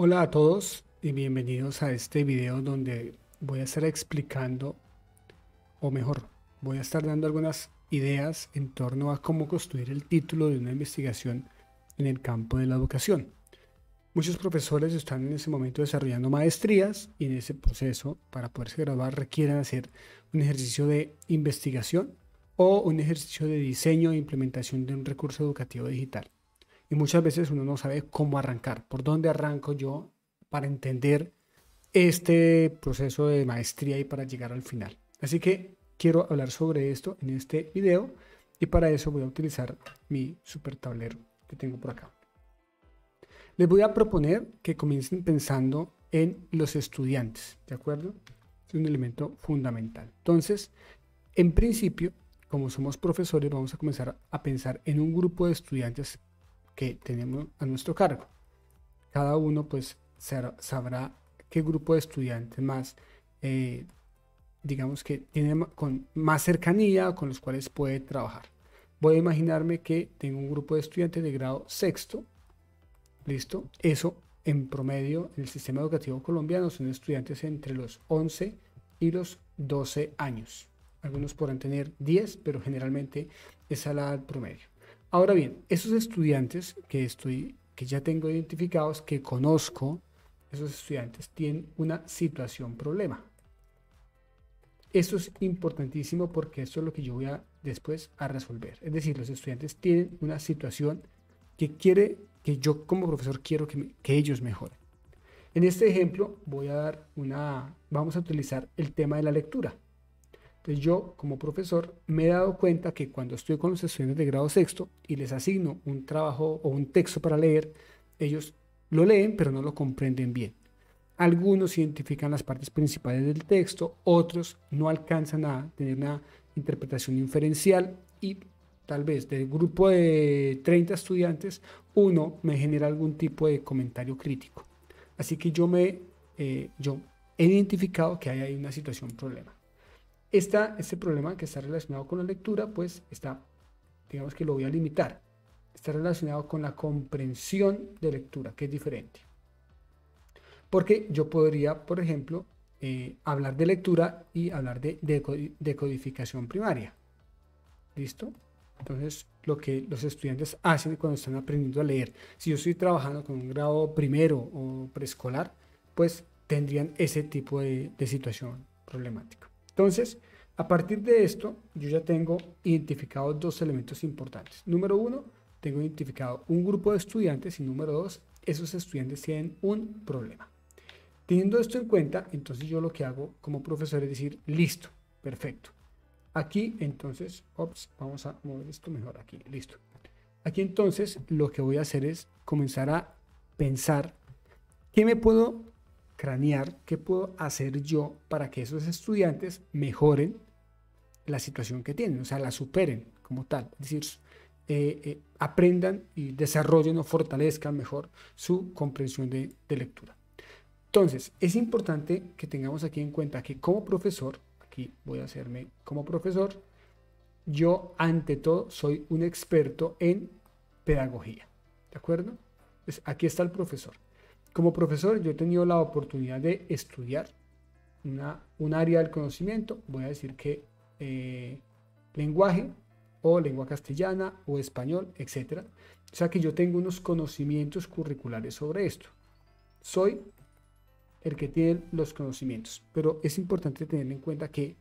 Hola a todos y bienvenidos a este video donde voy a estar explicando, o mejor, voy a estar dando algunas ideas en torno a cómo construir el título de una investigación en el campo de la educación. Muchos profesores están en ese momento desarrollando maestrías y en ese proceso, para poderse graduar, requieren hacer un ejercicio de investigación o un ejercicio de diseño e implementación de un recurso educativo digital. Y muchas veces uno no sabe cómo arrancar, por dónde arranco yo para entender este proceso de maestría y para llegar al final. Así que quiero hablar sobre esto en este video y para eso voy a utilizar mi super tablero que tengo por acá. Les voy a proponer que comiencen pensando en los estudiantes, ¿de acuerdo? Es un elemento fundamental. Entonces, en principio, como somos profesores, vamos a comenzar a pensar en un grupo de estudiantes que tenemos a nuestro cargo. Cada uno pues sabrá qué grupo de estudiantes más, digamos que tiene con más cercanía, con los cuales puede trabajar. Voy a imaginarme que tengo un grupo de estudiantes de grado sexto, ¿listo? Eso en promedio en el sistema educativo colombiano son estudiantes entre los 11 y los 12 años. Algunos podrán tener 10, pero generalmente esa es la edad promedio. Ahora bien, esos estudiantes que ya tengo identificados, que conozco, esos estudiantes tienen una situación problema. Esto es importantísimo porque esto es lo que yo voy a después a resolver. Es decir, los estudiantes tienen una situación que yo como profesor quiero que ellos mejoren. En este ejemplo vamos a utilizar el tema de la lectura. Entonces yo como profesor me he dado cuenta que cuando estoy con los estudiantes de grado sexto y les asigno un trabajo o un texto para leer, ellos lo leen pero no lo comprenden bien. Algunos identifican las partes principales del texto, otros no alcanzan a tener una interpretación inferencial y tal vez del grupo de 30 estudiantes, uno me genera algún tipo de comentario crítico. Así que yo he identificado que hay ahí una situación problema. Este problema que está relacionado con la lectura, pues está, digamos que lo voy a limitar. Está relacionado con la comprensión de lectura, que es diferente. Porque yo podría, por ejemplo, hablar de lectura y hablar de decodificación primaria. ¿Listo? Entonces, lo que los estudiantes hacen cuando están aprendiendo a leer. Si yo estoy trabajando con un grado primero o preescolar, pues tendrían ese tipo de situación problemática. Entonces, a partir de esto, yo ya tengo identificados dos elementos importantes. Número uno, tengo identificado un grupo de estudiantes y número dos, esos estudiantes tienen un problema. Teniendo esto en cuenta, entonces yo lo que hago como profesor es decir, listo, perfecto. Aquí entonces, vamos a mover esto mejor aquí, listo. Aquí entonces lo que voy a hacer es comenzar a pensar qué me puedo cranear, qué puedo hacer yo para que esos estudiantes mejoren la situación que tienen, o sea, la superen como tal, es decir, aprendan y desarrollen o fortalezcan mejor su comprensión de lectura. Entonces, es importante que tengamos aquí en cuenta que como profesor, aquí voy a hacerme como profesor, yo ante todo soy un experto en pedagogía, ¿de acuerdo? Pues aquí está el profesor. Como profesor, yo he tenido la oportunidad de estudiar un área del conocimiento, voy a decir que lenguaje o lengua castellana o español, etc. O sea que yo tengo unos conocimientos curriculares sobre esto. Soy el que tiene los conocimientos, pero es importante tener en cuenta que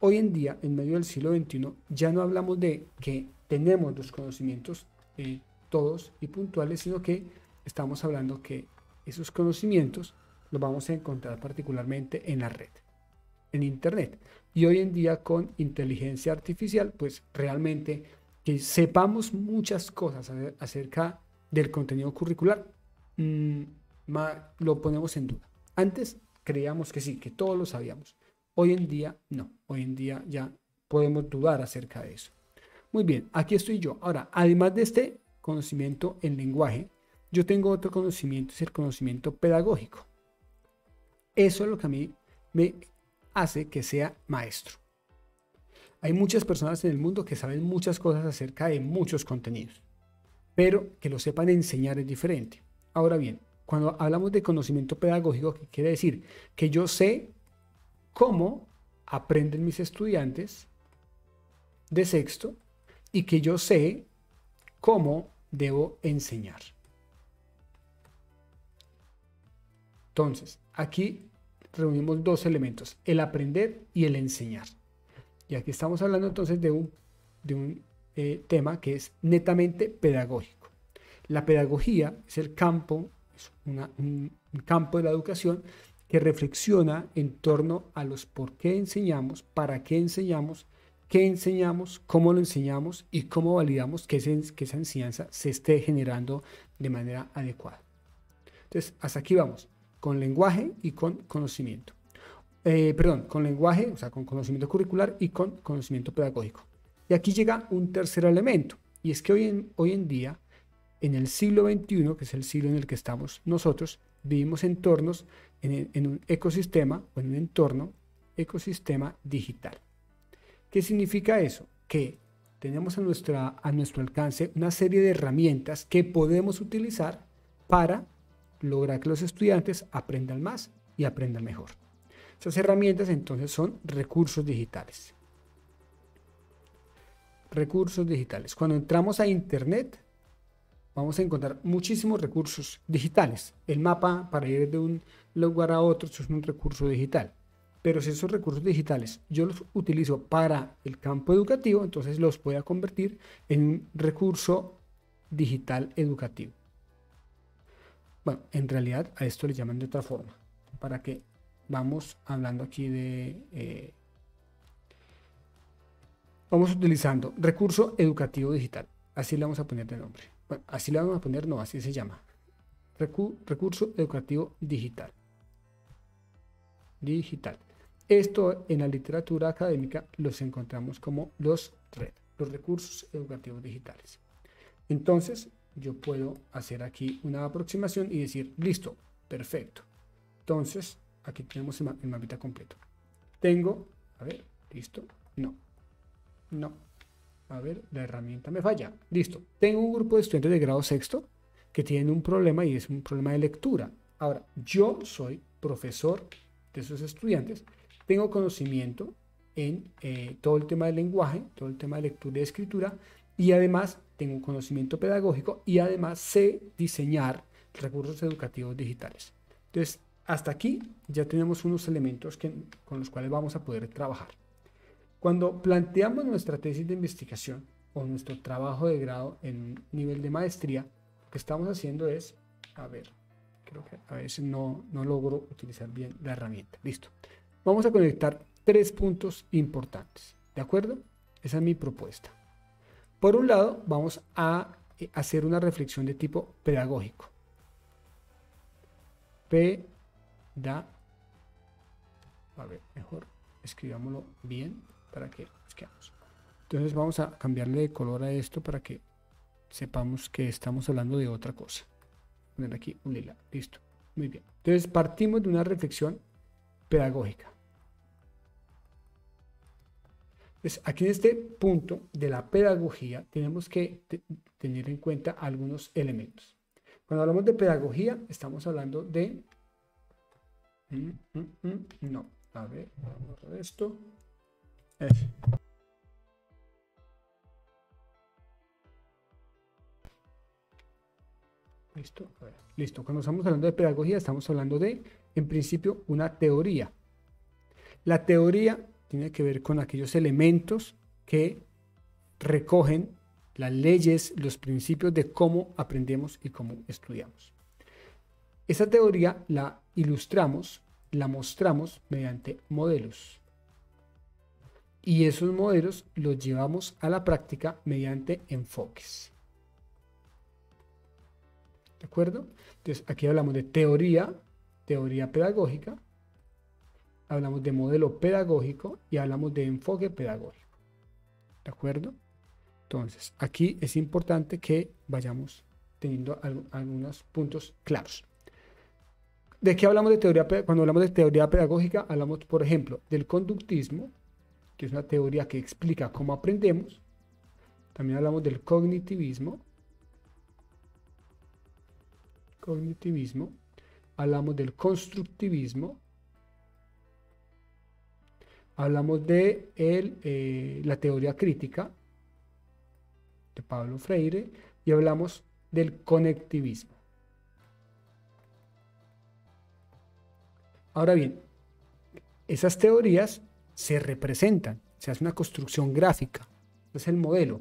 hoy en día, en medio del siglo XXI, ya no hablamos de que tenemos los conocimientos todos y puntuales, sino que estamos hablando que esos conocimientos los vamos a encontrar particularmente en la red, en Internet. Y hoy en día con inteligencia artificial, pues realmente que sepamos muchas cosas acerca del contenido curricular, lo ponemos en duda. Antes creíamos que sí, que todos lo sabíamos. Hoy en día no, hoy en día ya podemos dudar acerca de eso. Muy bien, aquí estoy yo. Ahora, además de este conocimiento en lenguaje, yo tengo otro conocimiento, es el conocimiento pedagógico. Eso es lo que a mí me hace que sea maestro. Hay muchas personas en el mundo que saben muchas cosas acerca de muchos contenidos, pero que lo sepan enseñar es diferente. Ahora bien, Cuando hablamos de conocimiento pedagógico, ¿qué quiere decir? Que yo sé cómo aprenden mis estudiantes de sexto y que yo sé cómo debo enseñar. Entonces, aquí reunimos dos elementos, el aprender y el enseñar. Y aquí estamos hablando entonces de un tema que es netamente pedagógico. La pedagogía es el campo, un campo de la educación que reflexiona en torno a los por qué enseñamos, para qué enseñamos, cómo lo enseñamos y cómo validamos que esa enseñanza se esté generando de manera adecuada. Entonces, hasta aquí vamos, con lenguaje y con conocimiento. Con lenguaje, o sea, con conocimiento curricular y con conocimiento pedagógico. Y aquí llega un tercer elemento, y es que hoy en día, en el siglo XXI, que es el siglo en el que estamos nosotros, vivimos entornos en un ecosistema o en un entorno ecosistema digital. ¿Qué significa eso? Que tenemos a nuestro alcance una serie de herramientas que podemos utilizar para lograr que los estudiantes aprendan más y aprendan mejor. Esas herramientas entonces son recursos digitales. Recursos digitales. Cuando entramos a Internet, vamos a encontrar muchísimos recursos digitales. El mapa para ir de un lugar a otro es un recurso digital. Pero si esos recursos digitales yo los utilizo para el campo educativo, entonces los voy a convertir en un recurso digital educativo. Bueno, en realidad a esto le llaman de otra forma. Para que vamos hablando aquí de... vamos utilizando recurso educativo digital. Así le vamos a poner de nombre. Bueno, así le vamos a poner, no, así se llama. Recurso educativo digital. Digital. Esto en la literatura académica los encontramos como los RED, los recursos educativos digitales. Entonces, yo puedo hacer aquí una aproximación y decir, listo, perfecto. Entonces, aquí tenemos el mapita completo. Tengo, a ver, listo, no. A ver, la herramienta me falla. Listo. Tengo un grupo de estudiantes de grado sexto que tienen un problema y es un problema de lectura. Ahora, yo soy profesor de esos estudiantes. Tengo conocimiento en todo el tema del lenguaje, todo el tema de lectura y de escritura. Y además, tengo un conocimiento pedagógico y además sé diseñar recursos educativos digitales. Entonces, hasta aquí ya tenemos unos elementos con los cuales vamos a poder trabajar. Cuando planteamos nuestra tesis de investigación o nuestro trabajo de grado en un nivel de maestría, lo que estamos haciendo es, a ver, creo que a veces no logro utilizar bien la herramienta. Listo. Vamos a conectar tres puntos importantes, ¿de acuerdo? Esa es mi propuesta. Por un lado, vamos a hacer una reflexión de tipo pedagógico. Mejor escribámoslo bien. Para que nos quedamos. Entonces vamos a cambiarle de color a esto para que sepamos que estamos hablando de otra cosa. Poner aquí un lila. Listo. Muy bien. Entonces partimos de una reflexión pedagógica. Pues aquí en este punto de la pedagogía tenemos que tener en cuenta algunos elementos. Cuando hablamos de pedagogía estamos hablando de... A ver, vamos a ver esto. Listo, a ver. Listo. Cuando estamos hablando de pedagogía, estamos hablando de, en principio, una teoría. La teoría tiene que ver con aquellos elementos que recogen las leyes, los principios de cómo aprendemos y cómo estudiamos. Esa teoría la ilustramos, la mostramos mediante modelos. Y esos modelos los llevamos a la práctica mediante enfoques. ¿De acuerdo? Entonces, aquí hablamos de teoría pedagógica, hablamos de modelo pedagógico y hablamos de enfoque pedagógico. ¿De acuerdo? Entonces, aquí es importante que vayamos teniendo algunos puntos claros. ¿De qué hablamos de teoría? Cuando hablamos de teoría pedagógica, hablamos, por ejemplo, del conductismo, que es una teoría que explica cómo aprendemos. También hablamos del cognitivismo, cognitivismo, hablamos del constructivismo, hablamos de la teoría crítica de Pablo Freire y hablamos del conectivismo. Ahora bien, esas teorías se representan, se hace una construcción gráfica, es el modelo.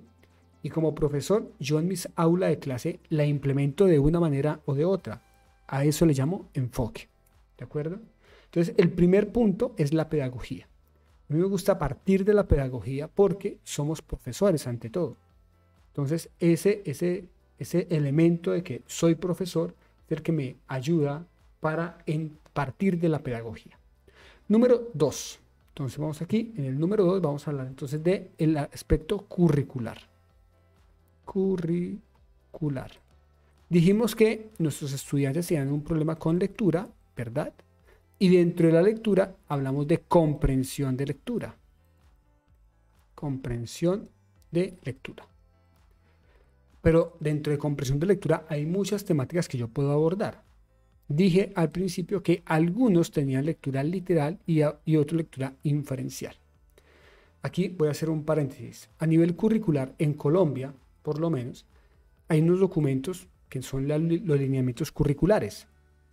Y como profesor, yo en mis aulas de clase la implemento de una manera o de otra. A eso le llamo enfoque, ¿de acuerdo? Entonces, el primer punto es la pedagogía. A mí me gusta partir de la pedagogía porque somos profesores ante todo. Entonces, ese elemento de que soy profesor es el que me ayuda para partir de la pedagogía. Número 2. Entonces vamos aquí, en el número 2 vamos a hablar entonces del aspecto curricular. Curricular. Dijimos que nuestros estudiantes tenían un problema con lectura, ¿verdad? Y dentro de la lectura hablamos de comprensión de lectura. Comprensión de lectura. Pero dentro de comprensión de lectura hay muchas temáticas que yo puedo abordar. Dije al principio que algunos tenían lectura literal y otros lectura inferencial. Aquí voy a hacer un paréntesis. A nivel curricular, en Colombia, por lo menos, hay unos documentos que son los lineamientos curriculares.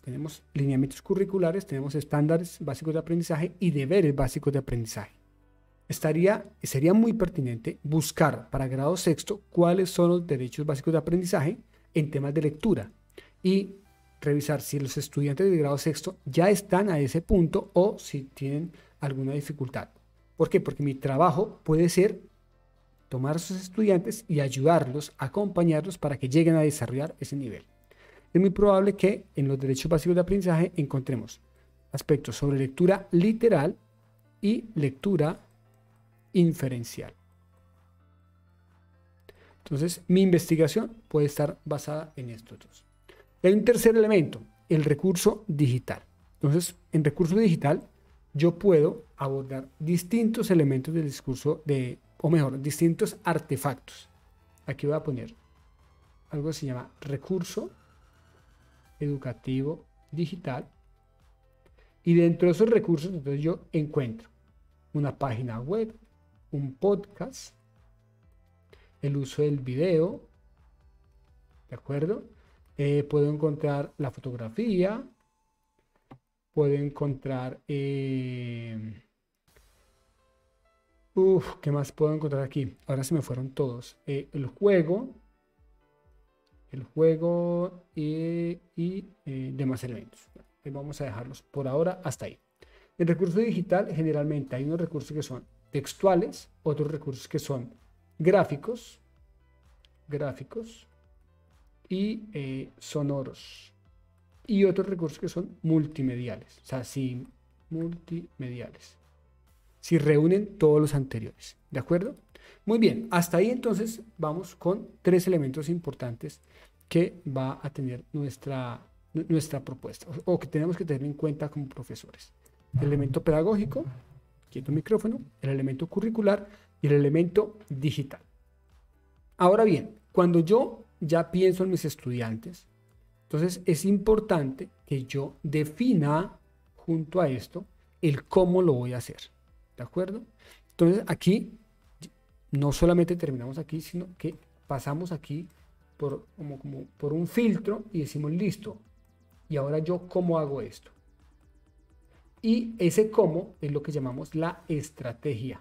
Tenemos lineamientos curriculares, tenemos estándares básicos de aprendizaje y deberes básicos de aprendizaje. Sería muy pertinente buscar para grado sexto cuáles son los derechos básicos de aprendizaje en temas de lectura y revisar si los estudiantes de grado sexto ya están a ese punto o si tienen alguna dificultad. ¿Por qué? Porque mi trabajo puede ser tomar a sus estudiantes y ayudarlos, acompañarlos para que lleguen a desarrollar ese nivel. Es muy probable que en los derechos básicos de aprendizaje encontremos aspectos sobre lectura literal y lectura inferencial. Entonces, mi investigación puede estar basada en estos dos. Hay un tercer elemento, el recurso digital. Entonces, en recurso digital yo puedo abordar distintos elementos del discurso, distintos artefactos. Aquí voy a poner algo que se llama recurso educativo digital. Y dentro de esos recursos, entonces yo encuentro una página web, un podcast, el uso del video, ¿de acuerdo? Puedo encontrar la fotografía, puedo encontrar, ¿qué más puedo encontrar aquí? Ahora se me fueron todos. El juego y demás elementos. Vamos a dejarlos por ahora hasta ahí. En recurso digital generalmente hay unos recursos que son textuales, otros recursos que son gráficos y sonoros, y otros recursos que son multimediales, o sea, multimediales, si reúnen todos los anteriores, ¿de acuerdo? Muy bien, hasta ahí entonces vamos con 3 elementos importantes que va a tener nuestra propuesta, o que tenemos que tener en cuenta como profesores. El elemento pedagógico, quieto el micrófono, el elemento curricular y el elemento digital. Ahora bien, cuando yo ya pienso en mis estudiantes, entonces es importante que yo defina junto a esto el cómo lo voy a hacer, ¿de acuerdo? Entonces aquí no solamente terminamos aquí, sino que pasamos aquí como por un filtro y decimos listo, y ahora yo ¿cómo hago esto? Y ese cómo es lo que llamamos la estrategia,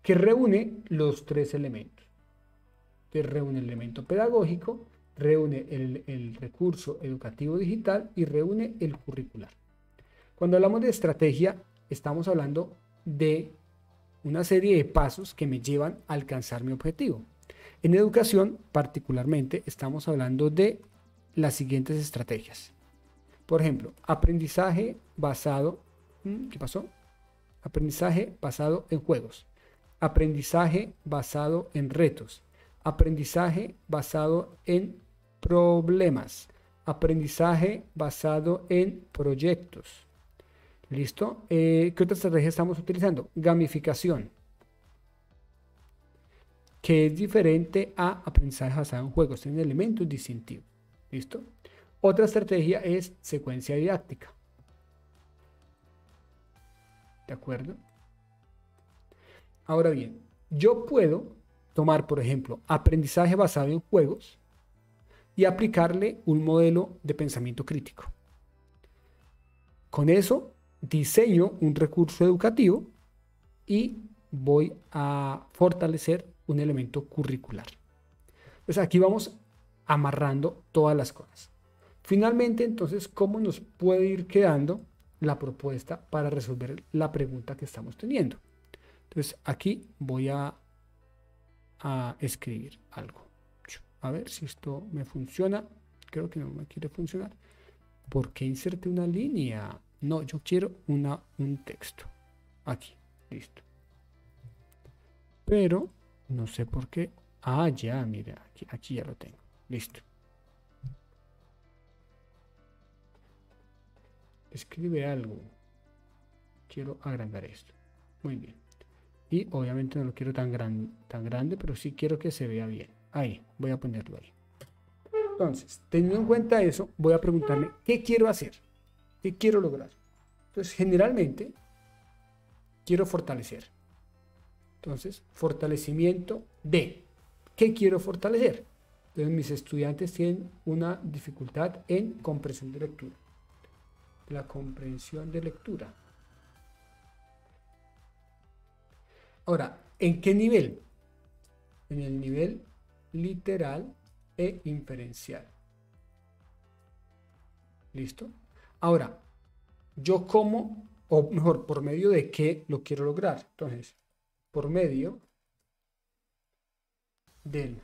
que reúne los 3 elementos. Entonces, reúne el elemento pedagógico, reúne el recurso educativo digital y reúne el curricular. Cuando hablamos de estrategia, estamos hablando de una serie de pasos que me llevan a alcanzar mi objetivo. En educación, particularmente, estamos hablando de las siguientes estrategias. Por ejemplo, aprendizaje basado, aprendizaje basado en juegos, aprendizaje basado en retos, aprendizaje basado en problemas, aprendizaje basado en proyectos. ¿Listo? ¿Qué otra estrategia estamos utilizando? Gamificación, que es diferente a aprendizaje basado en juegos, tiene elementos distintivos. ¿Listo? Otra estrategia es secuencia didáctica. ¿De acuerdo? Ahora bien, yo puedo tomar, por ejemplo, aprendizaje basado en juegos y aplicarle un modelo de pensamiento crítico. Con eso diseño un recurso educativo y voy a fortalecer un elemento curricular. Pues aquí vamos amarrando todas las cosas. Finalmente, entonces, ¿cómo nos puede ir quedando la propuesta para resolver la pregunta que estamos teniendo? Entonces, aquí voy a escribir algo. A ver si esto me funciona. Creo que no me quiere funcionar. ¿Por qué inserté una línea? No, yo quiero un texto. Aquí, listo. Pero no sé por qué. Ah, ya, mira, aquí ya lo tengo. Listo. Escribe algo. Quiero agrandar esto. Muy bien. Y obviamente no lo quiero tan grande, pero sí quiero que se vea bien. Ahí, voy a ponerlo ahí. Entonces, teniendo en cuenta eso, voy a preguntarme qué quiero hacer, qué quiero lograr. Entonces, generalmente, quiero fortalecer. Entonces, fortalecimiento de. ¿Qué quiero fortalecer? Entonces, mis estudiantes tienen una dificultad en comprensión de lectura. La comprensión de lectura. Ahora, ¿en qué nivel? En el nivel literal e inferencial. ¿Listo? Ahora, ¿yo cómo? O mejor, ¿por medio de qué lo quiero lograr? Entonces, por medio del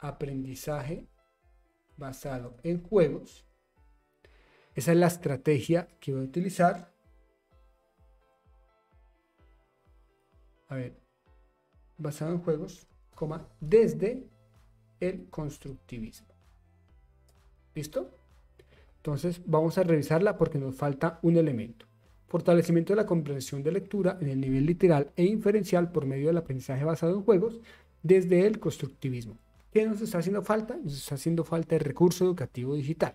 aprendizaje basado en juegos. Esa es la estrategia que voy a utilizar. A ver, basado en juegos, coma, desde el constructivismo. ¿Listo? Entonces vamos a revisarla porque nos falta un elemento. Fortalecimiento de la comprensión de lectura en el nivel literal e inferencial por medio del aprendizaje basado en juegos desde el constructivismo. ¿Qué nos está haciendo falta? Nos está haciendo falta el recurso educativo digital.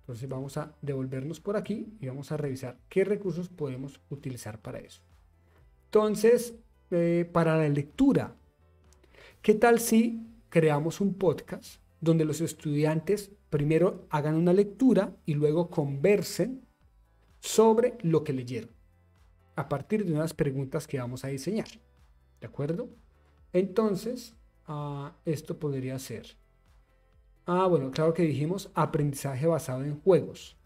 Entonces vamos a devolvernos por aquí y vamos a revisar qué recursos podemos utilizar para eso. Entonces, para la lectura, ¿qué tal si creamos un podcast donde los estudiantes primero hagan una lectura y luego conversen sobre lo que leyeron a partir de unas preguntas que vamos a diseñar? ¿De acuerdo? Entonces, esto podría ser... Ah, bueno, claro que dijimos aprendizaje basado en juegos.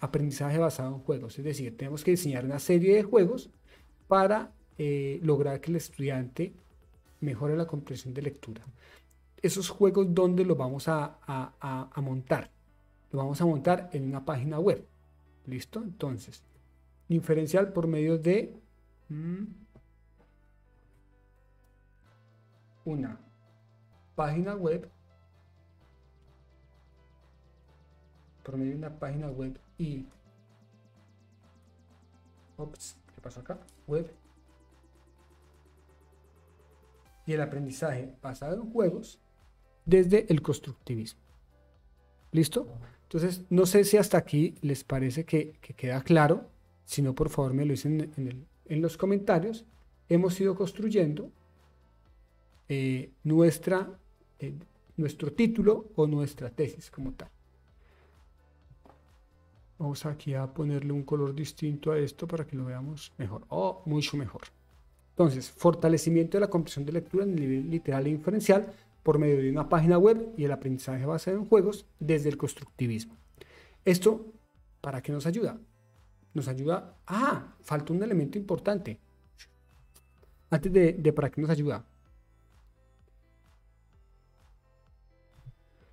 Aprendizaje basado en juegos. Es decir, tenemos que diseñar una serie de juegos para lograr que el estudiante mejore la comprensión de lectura. Esos juegos, ¿dónde los vamos a montar? Los vamos a montar en una página web. ¿Listo? Entonces, inferencial por medio de una página web. Por medio de una página web y... Ops, ¿qué pasó acá? Web. Y el aprendizaje basado en juegos desde el constructivismo. ¿Listo? Entonces, no sé si hasta aquí les parece que queda claro. Si no, por favor, me lo dicen en los comentarios. Hemos ido construyendo nuestro título o nuestra tesis como tal. Vamos aquí a ponerle un color distinto a esto para que lo veamos mejor. Oh, mucho mejor. Entonces, fortalecimiento de la comprensión de lectura en el nivel literal e inferencial por medio de una página web y el aprendizaje basado en juegos desde el constructivismo. ¿Esto para qué nos ayuda? Nos ayuda... Ah, falta un elemento importante. Antes de para qué nos ayuda.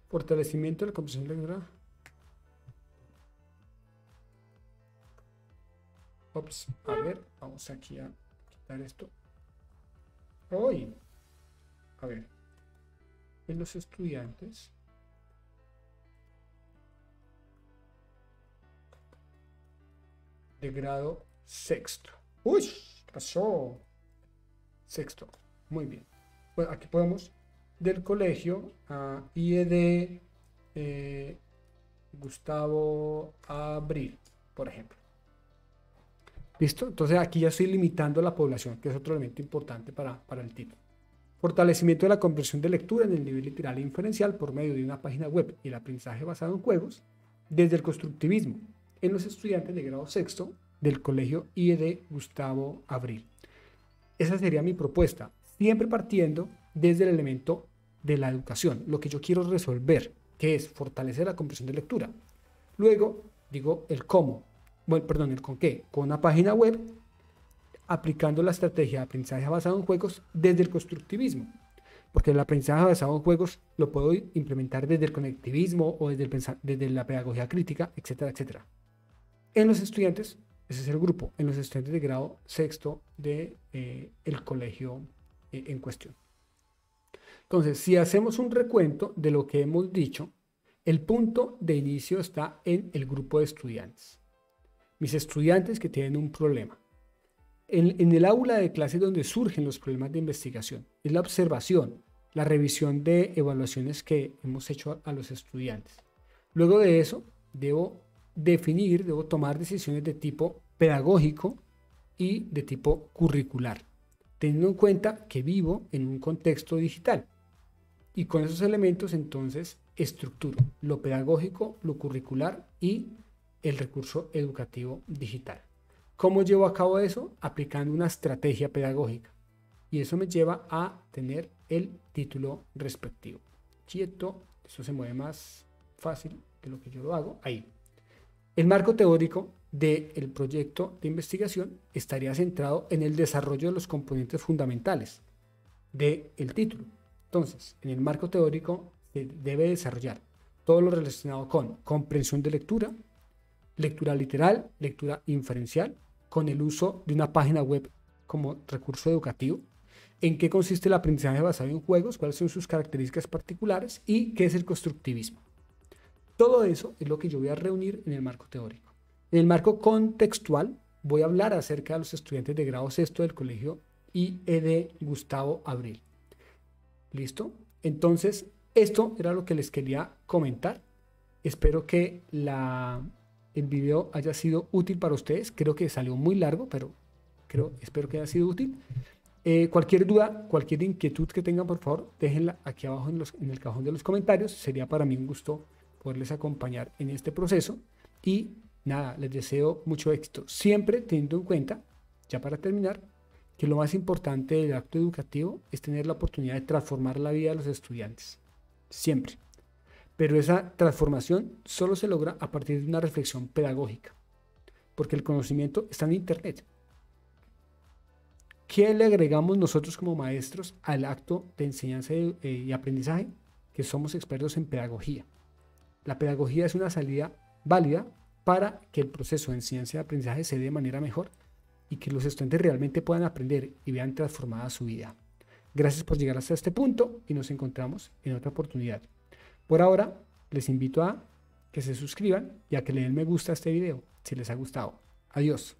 Fortalecimiento de la comprensión de lectura... Ops, a ver, vamos aquí a quitar esto. Hoy, a ver, en los estudiantes. De grado sexto. Uy, pasó. Sexto, muy bien. Bueno, aquí podemos del colegio a IED Gustavo Abril, por ejemplo. ¿Listo? Entonces aquí ya estoy limitando la población, que es otro elemento importante para el título. Fortalecimiento de la comprensión de lectura en el nivel literal e inferencial por medio de una página web y el aprendizaje basado en juegos desde el constructivismo en los estudiantes de grado sexto del colegio IED Gustavo Abril. Esa sería mi propuesta, siempre partiendo desde el elemento de la educación, lo que yo quiero resolver, que es fortalecer la comprensión de lectura. Luego digo el cómo, bueno, perdón, el con qué, con una página web, aplicando la estrategia de aprendizaje basado en juegos desde el constructivismo, porque el aprendizaje basado en juegos lo puedo implementar desde el conectivismo o desde la pedagogía crítica, etcétera, etcétera. En los estudiantes, ese es el grupo, en los estudiantes de grado sexto del colegio en cuestión. Entonces, si hacemos un recuento de lo que hemos dicho, el punto de inicio está en el grupo de estudiantes. Mis estudiantes que tienen un problema. En el aula de clase donde surgen los problemas de investigación, es la observación, la revisión de evaluaciones que hemos hecho a los estudiantes. Luego de eso, debo definir, debo tomar decisiones de tipo pedagógico y de tipo curricular, teniendo en cuenta que vivo en un contexto digital. Y con esos elementos, entonces, estructuro lo pedagógico, lo curricular y el recurso educativo digital. ¿Cómo llevo a cabo eso? Aplicando una estrategia pedagógica. Y eso me lleva a tener el título respectivo. Quieto, eso se mueve más fácil que lo que yo lo hago. Ahí. El marco teórico del proyecto de investigación estaría centrado en el desarrollo de los componentes fundamentales del título. Entonces, en el marco teórico se debe desarrollar todo lo relacionado con comprensión de lectura, lectura literal, lectura inferencial, con el uso de una página web como recurso educativo, en qué consiste el aprendizaje basado en juegos, cuáles son sus características particulares y qué es el constructivismo. Todo eso es lo que yo voy a reunir en el marco teórico. En el marco contextual voy a hablar acerca de los estudiantes de grado sexto del colegio IED Gustavo Abril. ¿Listo? Entonces, esto era lo que les quería comentar. Espero que el video haya sido útil para ustedes. Creo que salió muy largo, pero espero que haya sido útil. Cualquier duda, cualquier inquietud que tengan, por favor, déjenla aquí abajo en el cajón de los comentarios. Sería para mí un gusto poderles acompañar en este proceso. Y nada, les deseo mucho éxito. Siempre teniendo en cuenta, ya para terminar, que lo más importante del acto educativo es tener la oportunidad de transformar la vida de los estudiantes. Siempre. Pero esa transformación solo se logra a partir de una reflexión pedagógica, porque el conocimiento está en Internet. ¿Qué le agregamos nosotros como maestros al acto de enseñanza y aprendizaje? Que somos expertos en pedagogía. La pedagogía es una salida válida para que el proceso de enseñanza y aprendizaje se dé de manera mejor y que los estudiantes realmente puedan aprender y vean transformada su vida. Gracias por llegar hasta este punto y nos encontramos en otra oportunidad. Por ahora, les invito a que se suscriban y a que le den me gusta a este video si les ha gustado. Adiós.